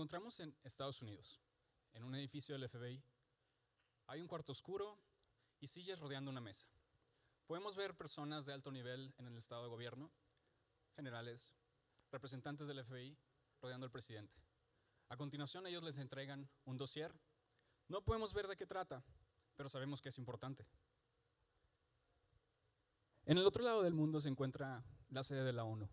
encontramos en Estados Unidos, en un edificio del FBI. Hay un cuarto oscuro y sillas rodeando una mesa. Podemos ver personas de alto nivel en el estado de gobierno, generales, representantes del FBI, rodeando al presidente. A continuación, ellos les entregan un dossier. No podemos ver de qué trata, pero sabemos que es importante. En el otro lado del mundo se encuentra la sede de la ONU.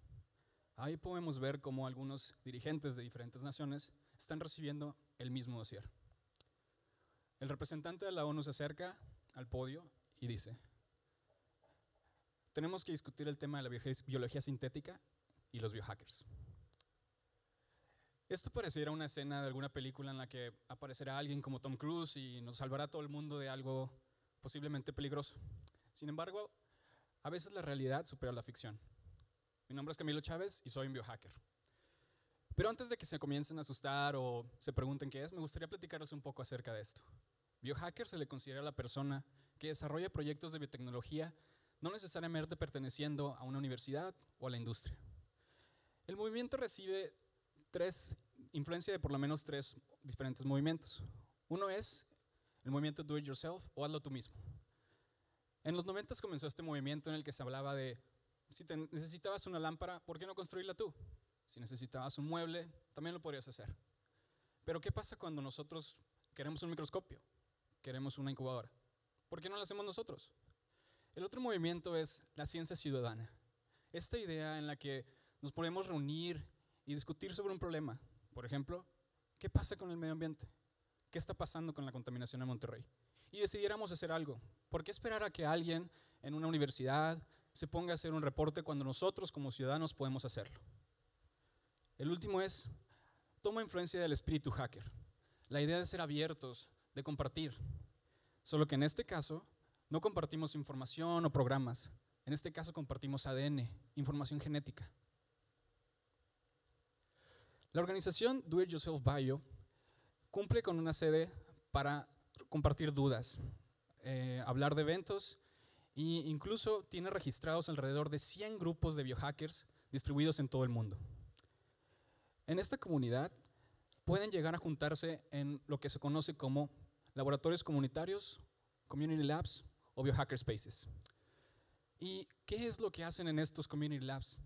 Ahí podemos ver cómo algunos dirigentes de diferentes naciones están recibiendo el mismo dossier. El representante de la ONU se acerca al podio y dice: tenemos que discutir el tema de la biología sintética y los biohackers. Esto pareciera una escena de alguna película en la que aparecerá alguien como Tom Cruise y nos salvará a todo el mundo de algo posiblemente peligroso. Sin embargo, a veces la realidad supera la ficción. Mi nombre es Camilo Chávez y soy un biohacker. Pero antes de que se comiencen a asustar o se pregunten qué es, me gustaría platicarles un poco acerca de esto. Biohacker se le considera la persona que desarrolla proyectos de biotecnología, no necesariamente perteneciendo a una universidad o a la industria. El movimiento recibe influencia de por lo menos tres diferentes movimientos. Uno es el movimiento Do It Yourself o hazlo tú mismo. En los 90s comenzó este movimiento en el que se hablaba de: si necesitabas una lámpara, ¿por qué no construirla tú? Si necesitabas un mueble, también lo podrías hacer. Pero ¿qué pasa cuando nosotros queremos un microscopio? Queremos una incubadora. ¿Por qué no lo hacemos nosotros? El otro movimiento es la ciencia ciudadana. Esta idea en la que nos podemos reunir y discutir sobre un problema. Por ejemplo, ¿qué pasa con el medio ambiente? ¿Qué está pasando con la contaminación en Monterrey? Y decidiéramos hacer algo. ¿Por qué esperar a que alguien en una universidad se ponga a hacer un reporte cuando nosotros como ciudadanos podemos hacerlo? El último es, toma influencia del espíritu hacker. La idea de ser abiertos, de compartir. Solo que en este caso, no compartimos información o programas. En este caso compartimos ADN, información genética. La organización Do It Yourself Bio cumple con una sede para compartir dudas, hablar de eventos e incluso tiene registrados alrededor de 100 grupos de biohackers distribuidos en todo el mundo. En esta comunidad pueden llegar a juntarse en lo que se conoce como laboratorios comunitarios, community labs o biohacker spaces. ¿Y qué es lo que hacen en estos community labs?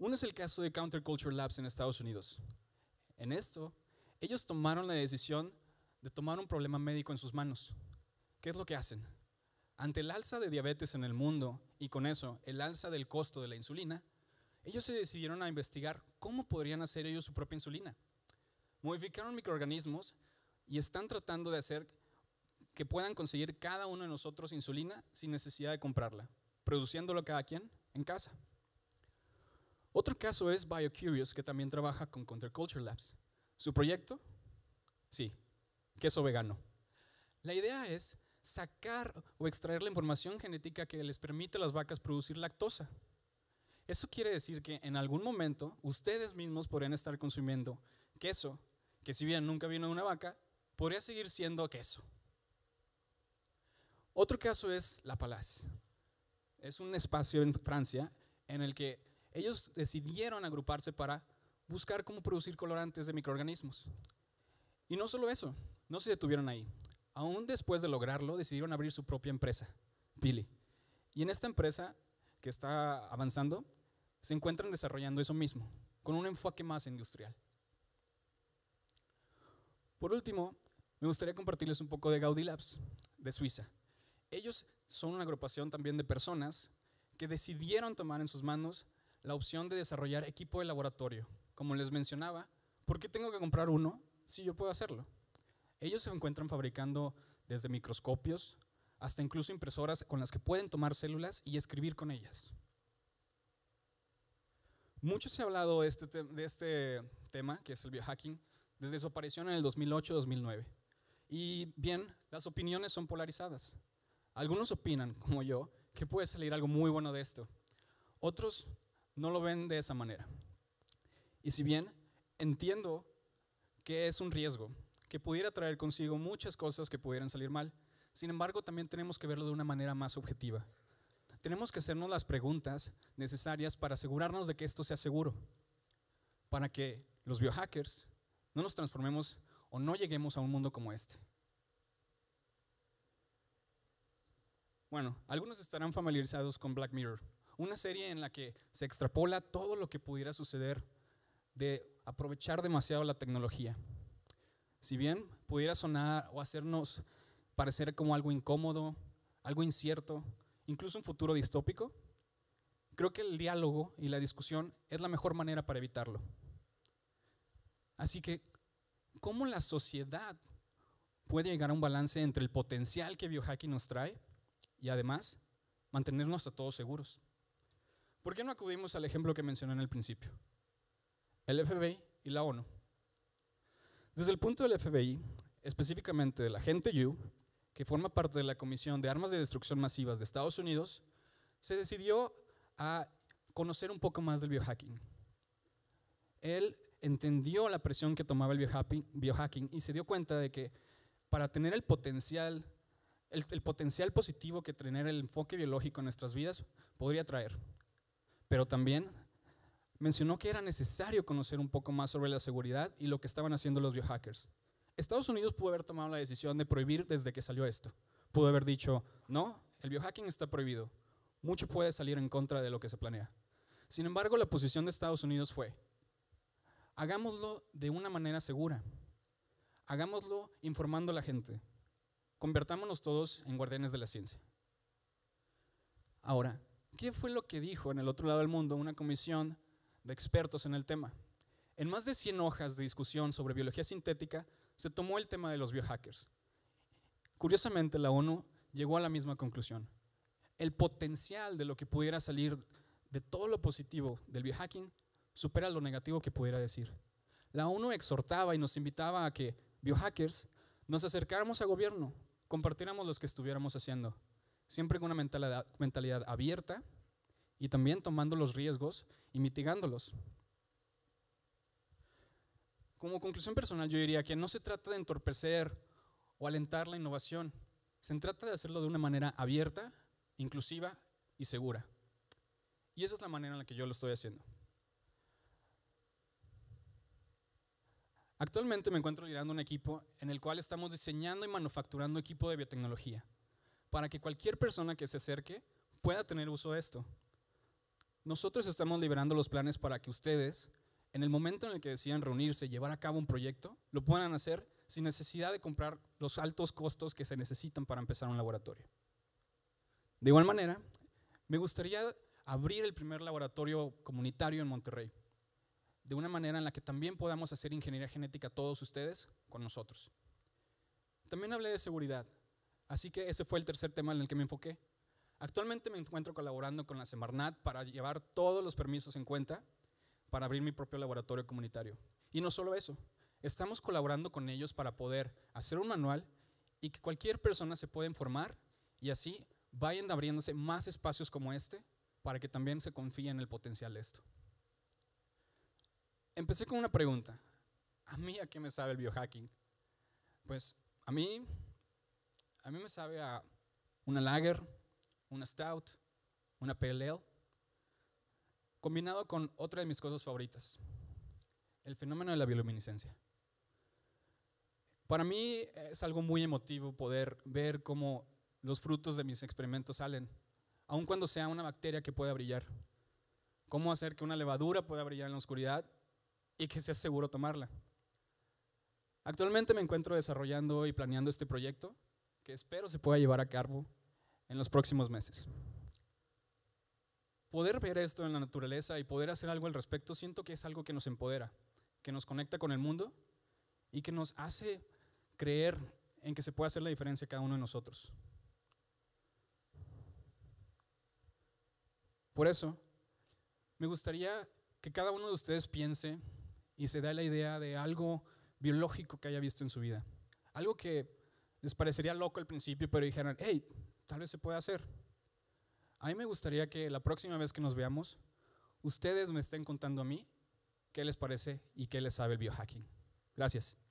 Uno es el caso de Counter Culture Labs en Estados Unidos. En esto, ellos tomaron la decisión de tomar un problema médico en sus manos. ¿Qué es lo que hacen? Ante el alza de diabetes en el mundo y con eso el alza del costo de la insulina, ellos se decidieron a investigar cómo podrían hacer ellos su propia insulina. Modificaron microorganismos y están tratando de hacer que puedan conseguir cada uno de nosotros insulina sin necesidad de comprarla, produciéndolo cada quien en casa. Otro caso es BioCurious, que también trabaja con Counter Culture Labs. ¿Su proyecto? Sí, queso vegano. La idea es sacar o extraer la información genética que les permite a las vacas producir lactosa. Eso quiere decir que en algún momento ustedes mismos podrían estar consumiendo queso, que si bien nunca vino de una vaca, podría seguir siendo queso. Otro caso es La Palace. Es un espacio en Francia en el que ellos decidieron agruparse para buscar cómo producir colorantes de microorganismos. Y no solo eso, no se detuvieron ahí. Aún después de lograrlo, decidieron abrir su propia empresa, Pili. Y en esta empresa, que está avanzando, se encuentran desarrollando eso mismo, con un enfoque más industrial. Por último, me gustaría compartirles un poco de Gaudilabs, de Suiza. Ellos son una agrupación también de personas que decidieron tomar en sus manos la opción de desarrollar equipo de laboratorio. Como les mencionaba, ¿por qué tengo que comprar uno si yo puedo hacerlo? Ellos se encuentran fabricando desde microscopios hasta incluso impresoras con las que pueden tomar células y escribir con ellas. Mucho se ha hablado de este tema, que es el biohacking, desde su aparición en el 2008-2009. Y bien, las opiniones son polarizadas. Algunos opinan, como yo, que puede salir algo muy bueno de esto. Otros no lo ven de esa manera. Y si bien entiendo que es un riesgo, que pudiera traer consigo muchas cosas que pudieran salir mal, sin embargo también tenemos que verlo de una manera más objetiva. Tenemos que hacernos las preguntas necesarias para asegurarnos de que esto sea seguro, para que los biohackers, no nos transformemos o no lleguemos a un mundo como este. Bueno, algunos estarán familiarizados con Black Mirror, una serie en la que se extrapola todo lo que pudiera suceder de aprovechar demasiado la tecnología. Si bien pudiera sonar o hacernos parecer como algo incómodo, algo incierto, incluso un futuro distópico, creo que el diálogo y la discusión es la mejor manera para evitarlo. Así que, ¿cómo la sociedad puede llegar a un balance entre el potencial que biohacking nos trae y además mantenernos a todos seguros? ¿Por qué no acudimos al ejemplo que mencioné en el principio? El FBI y la ONU. Desde el punto del FBI, específicamente del agente Yu, que forma parte de la Comisión de Armas de Destrucción Masivas de Estados Unidos, se decidió a conocer un poco más del biohacking. Él entendió la presión que tomaba el biohacking y se dio cuenta de que para tener el potencial positivo que tener el enfoque biológico en nuestras vidas podría traer. Pero también mencionó que era necesario conocer un poco más sobre la seguridad y lo que estaban haciendo los biohackers. Estados Unidos pudo haber tomado la decisión de prohibir desde que salió esto. Pudo haber dicho, no, el biohacking está prohibido. Mucho puede salir en contra de lo que se planea. Sin embargo, la posición de Estados Unidos fue, hagámoslo de una manera segura. Hagámoslo informando a la gente. Convertámonos todos en guardianes de la ciencia. Ahora, ¿qué fue lo que dijo en el otro lado del mundo una comisión de expertos en el tema? En más de 100 hojas de discusión sobre biología sintética, se tomó el tema de los biohackers. Curiosamente, la ONU llegó a la misma conclusión. El potencial de lo que pudiera salir de todo lo positivo del biohacking supera lo negativo que pudiera decir. La ONU exhortaba y nos invitaba a que biohackers nos acercáramos al gobierno, compartiéramos lo que estuviéramos haciendo, siempre con una mentalidad abierta y también tomando los riesgos y mitigándolos. Como conclusión personal, yo diría que no se trata de entorpecer o alentar la innovación, se trata de hacerlo de una manera abierta, inclusiva y segura. Y esa es la manera en la que yo lo estoy haciendo. Actualmente me encuentro liderando un equipo en el cual estamos diseñando y manufacturando equipo de biotecnología para que cualquier persona que se acerque pueda tener uso de esto. Nosotros estamos liberando los planes para que ustedes, en el momento en el que decidan reunirse y llevar a cabo un proyecto, lo puedan hacer sin necesidad de comprar los altos costos que se necesitan para empezar un laboratorio. De igual manera, me gustaría abrir el primer laboratorio comunitario en Monterrey, de una manera en la que también podamos hacer ingeniería genética todos ustedes con nosotros. También hablé de seguridad, así que ese fue el tercer tema en el que me enfoqué. Actualmente me encuentro colaborando con la Semarnat para llevar todos los permisos en cuenta para abrir mi propio laboratorio comunitario. Y no solo eso, estamos colaborando con ellos para poder hacer un manual y que cualquier persona se pueda informar y así vayan abriéndose más espacios como este para que también se confíe en el potencial de esto. Empecé con una pregunta. ¿A mí a qué me sabe el biohacking? Pues a mí me sabe a una lager, una stout, una pale ale, combinado con otra de mis cosas favoritas, el fenómeno de la bioluminiscencia. Para mí es algo muy emotivo poder ver cómo los frutos de mis experimentos salen, aun cuando sea una bacteria que pueda brillar. Cómo hacer que una levadura pueda brillar en la oscuridad y que sea seguro tomarla. Actualmente me encuentro desarrollando y planeando este proyecto que espero se pueda llevar a cabo en los próximos meses. Poder ver esto en la naturaleza y poder hacer algo al respecto, siento que es algo que nos empodera, que nos conecta con el mundo y que nos hace creer en que se puede hacer la diferencia cada uno de nosotros. Por eso, me gustaría que cada uno de ustedes piense y se dé la idea de algo biológico que haya visto en su vida. Algo que les parecería loco al principio, pero dijeran, hey, tal vez se puede hacer. A mí me gustaría que la próxima vez que nos veamos, ustedes me estén contando a mí qué les parece y qué les sabe el biohacking. Gracias.